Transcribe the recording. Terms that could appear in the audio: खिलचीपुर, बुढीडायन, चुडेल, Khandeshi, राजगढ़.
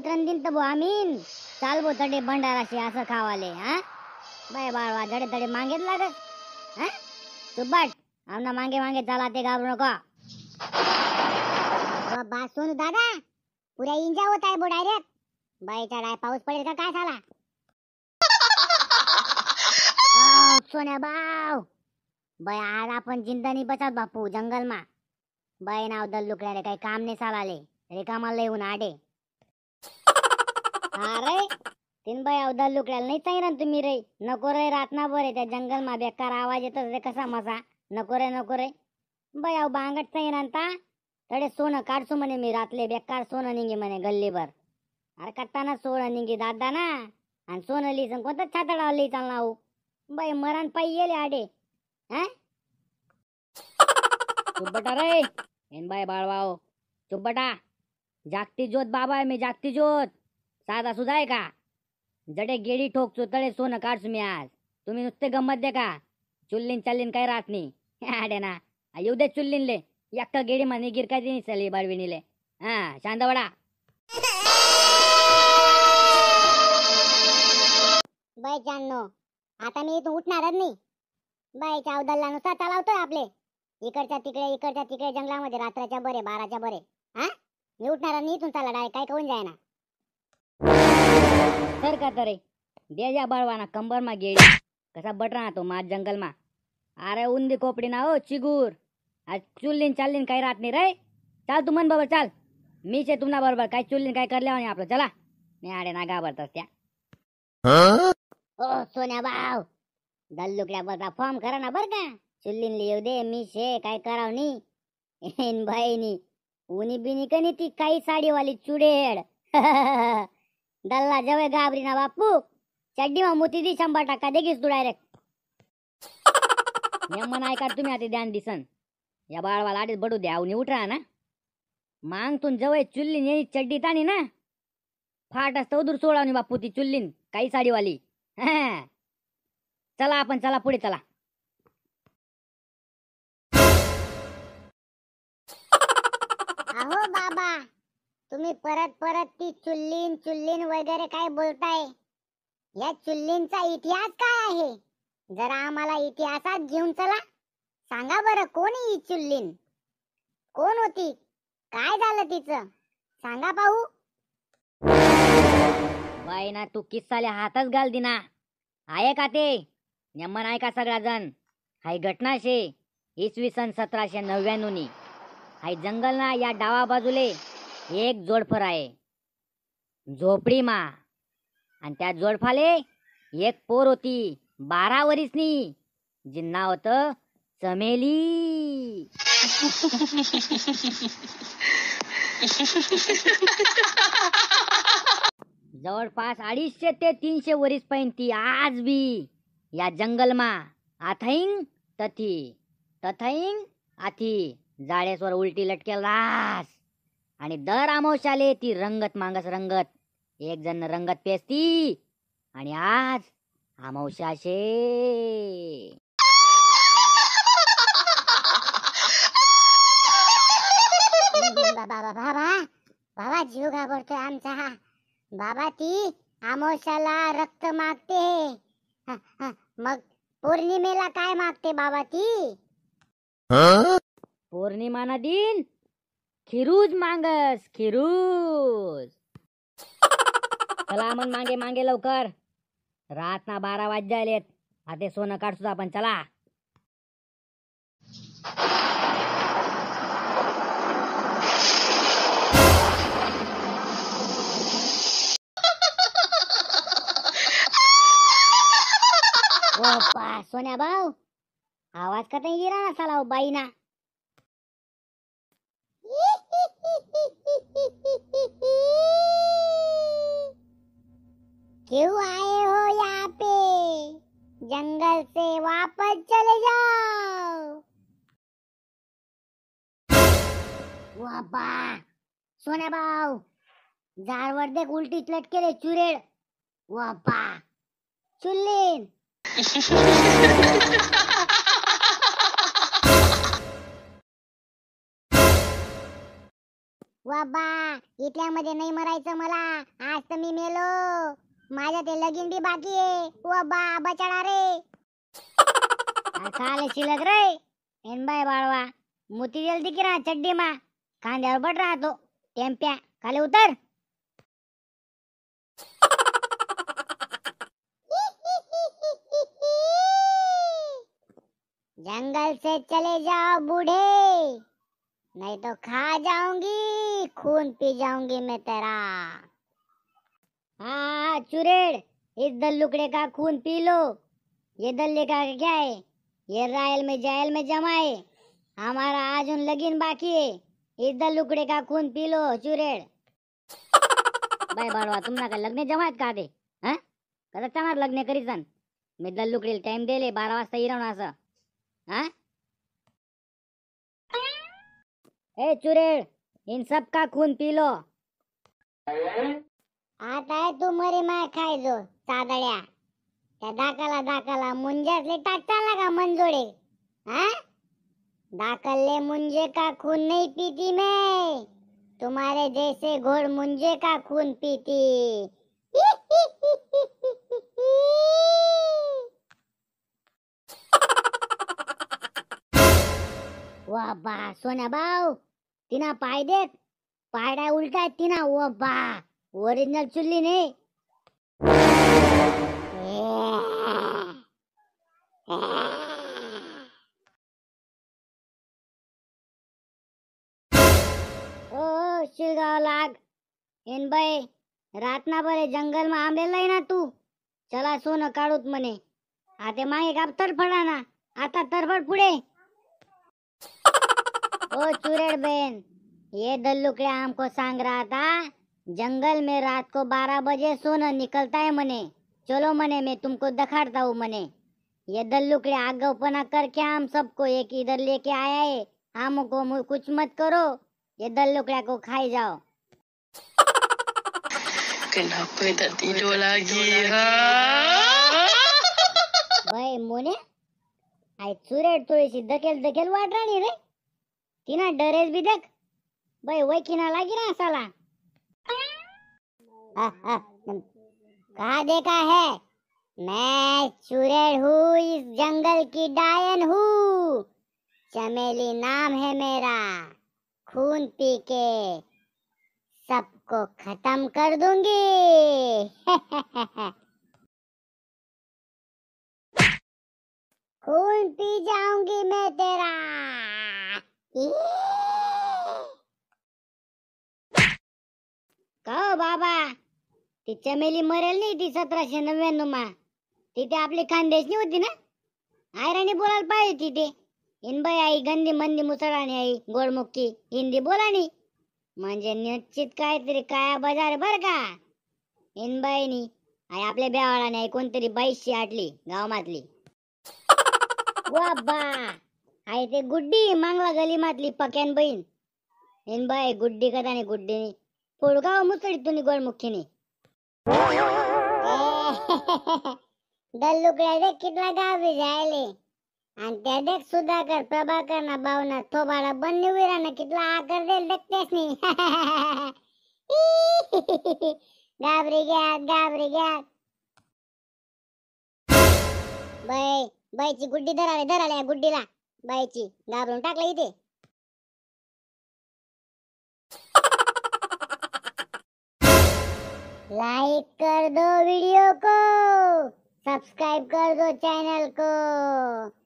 निमंत्रण दिन तो बो आमीन चालबो तडे भंडाराशी असं खावाले हां बाय बाळवा धडे धडे मांगेत लाग हां तू बाट आमना मांगे मांगे चला ते घाबरू नको बाबा सोनू दादा पूरा इंजा होत आहे बो डायरेक्ट बाई चढाय पाऊस पडेल का काय झाला सोन्या बाव बाय आज आपण जिंदानी बचाव बापू जंगल मा बाय नाव दल लुकड्या रे काही काम नाही चालाले रिकामा लय ऊन आडे अरे तीन बाय अवदल लुकड्याला नाही तैरण तुम्ही रे नको रे रातना बरे त्या जंगल मा बेकार आवाज येतच रे कसा मजा नको रे बाय आव बांगट तैरणता तडे सोनं काढसू म्हणे मी रातले बेकार सोनं निंगे म्हणे गल्लीभर अरे कत्ताना सोनं निंगे दादा ना आणि सोनं लिसन कोणतं छातडा लई चालनाऊ बाय मरण पाई येले आडे हां चुप बटा रे एन बाय बाळवाओ चुप बटा जागती ज्योत बाबा आहे मी जागती ज्योत साधा सुद्धा आहे का जडे गेडी ठोकचो तळे सोनं काढसू मी आज तुम्ही नुसते गंमत दे का चुल्लीन चालीन काय राहत नाही आडे ना येऊ दे चुल्लीनले एकटा गेडी म्हणे गिरका देनी चले बाळविणीले हां शांतवडा बाय जानो आता मी इथून उठणारच नाही बाय चावदल्ला नुसता चालवतोय आपले इकडच्या तिकडे जंगलामध्ये रात्रीच्या बरे बाराच्या बरे हां मी उठणार आणि इथून चला डाय काय कोण जायना सर का तरे देजा बाळवाना कंबर मा गेडी कसा बटरा तो मा जंगल मा अरे उंदी कोपडी ना ओ चिगूर आज चुल्लीन चाललीन काही रात नाही रे चल तू मन बाबा चल मी छे तुमना बरोबर काय चुल्लीन काय करले आणि आपलं चला मी आडे ना घाबरत असत्या ओ सोन्या भाऊ दल्लुकड्या बरका फॉर्म करा ना बर का चुल्लीन लिव दे मी शे काय कराव नी एन भाई नी उनी बिनी कनी ती काही साडी वाली चुडेल दल्ला जवे गाबरी ना बापू चड्डी मा मोती दी 100% देगीस तू डायरेक्ट या मन ऐका तुम्ही आधी ध्यान दिसन या बाळवाला आधीच बडू द्या उनी उठरा ना मांगतून जवे चुल्लीन येई चड्डी ताणी ना फाट असतो उदूर सोडावनी बापू ती चुल्लीन काही साडी वाली चला आपण चला पुढे चला अहो बाबा तुम्ही परत ती चुल्लीन वगैरे काय बोलताय या चुल्लींचा इतिहास काय आहे जरा आम्हाला इतिहासात घेऊन चला सांगा बरं कोणी ही चुल्लीन कोण होती काय झालं तिचं सांगा पाहू बाई ना तू किस्साले हातच घाल दिना आहे का ते नेमन आहे का सगळा जण हाय घटना शे 1799 नी हाय जंगल ना या डावा बाजूले एक जोडफर आहे झोपडी मा आणि त्या जोडफाले एक पोर होती 12 वर्षनी जिन्ना होतं चमेली जवळपास 250 ते 300 वर्ष पैन ती आज भी या जंगल मा आथैंग तथी तथैंग आथी जाळेसवर उलटी लटकेल रास आणि दर आमोशाले ती रंगत मांगस रंगत एक जण रंगत पेसती आणि आज आमोशाशे बाबा बाबा बाबा जीव घाबरतोय आमचा बाबा ती आमोशाला रक्त मागते मग पौर्णिमेला काय मागते बाबा ती पौर्णिमाना दिन खिरूज मांगस खिरूज चला मन मांगे मांगे लवकर रात ना 12 वाजलेत आता सोनं काढसू आपण चला ओपा सोन्या भाऊ आवाज का तई गिरा ना साला बाई ना क्यों आए हो यहाँ पे जंगल से वापस चले जाओ वाबा सोन्या भाऊ झाडवर देख उलटी लटकेले चुरेड वाबा चुल्लीन बाबा इतल्यामध्ये नाही मरायचं मला, आज तर मी मेलो, माझ्या ते लगीन भी बाकी आहे, बाबा बचाडा रे। काल शिलक रे एन बाय बाळवा, मोती जल्दी किरा चड्डी मा कांद्यावर बट राहतो टेम्प्या, खाली उतर। जंगल से चले जाओ बूढ़े, नहीं तो खा जाऊंगी, खून पी जाऊंगी मैं तेरा। हाँ चुरेड़, इस दल्लुकड़े का खून पी लो, ये दल्ले का क्या है, ये रायल में जायल में जमाए, हमारा आज उन लगीन बाकी है, इस दल्लुकड़े का खून पी लो चुरेड़। भाई बाड़वा तुम ना का लगने जमात का दे हाँ कदा लगने करी सन, मैं दल्लुकड़े टाइम दे ले 12 वाजता ही रहना सा। ए चुरेड़, इन सब का खून पी लो। आता है तू मरी माय खाई जो सादळ्या, त्या दाकाला दाकाला मुंजासले टाकता लगा मंजोड़े, हाँ दाकले मुंजे का खून नहीं पीती मैं, तुम्हारे जैसे घोड़ मुंजे का खून पीती। वाह बा सोना भाऊ, तिना पाय देख, पायडा उल्टा तिना, वो बा ओरिजिनल चुल्ली नहीं। ओ शिलगाव लाग इन भाई, रात ना भले जंगल में आंबेला ना तू, चला सोन काढूत मने, आते मागे का तरफडा ना, आता तरफड पुढे। ओ चुरेड़ बहन, ये दल्लुकड़े हमको सांग रहा था जंगल में रात को 12 बजे सोना निकलता है मने, चलो मने मैं तुमको दिखाता हूँ मने, ये दल्लुकड़े आगवपना करके हम सबको एक इधर लेके आया है, हमको कुछ मत करो, ये दल्लुकड़ा को खाई जाओ। भाई मोने आई चुरेड़ थोड़ी सी धकेल धकेल वाट राणी रे, तिना डरेस भी देख भाई, वही किना लागी ना साला। कहा देखा है, मैं चुरेड़ हूँ, इस जंगल की डायन हूँ, चमेली नाम है मेरा, खून पी के सबको खत्म कर दूंगी। खून पी जाऊंगी मैं तेरा। कहो बाबा, ती चमेली मरेल नहीं, ती 1799 मा तिथे आपली खानदेशनी होती ना, आयराणी बोलायला पाहिजे तिथे, इनबाई आई गंदी मंदी मुसळाणी आई गोडमुखी हिंदी बोलाणी, म्हणजे निश्चित काहीतरी काया बाजार बर का। इनबाईनी आई आपल्या बेवाळाने आई कोणतरी बाईशी आटली गावातली, वा बा आई ते गुड्डी मांगला गली मातली पक्यान बहीण, इन बाई गुड्डी कदा नाही गुड्डी पोळगाव मुसळी तुनी गोळमुखीने। दल्लुकड्या देख कितला गाव जायले, आणि त्या देख सुधाकर प्रभाकर ना भावना थोबाडा बन्नी विराना कितला आकार देल देख त्यासनी। घाबरी घ्या घाबरी घ्या बाई, बाईची गुड्डी धराले धराले या गुड्डीला, बाईची घाबरून टाकला इथे। लाइक कर दो वीडियो को, सब्सक्राइब कर दो चैनल को।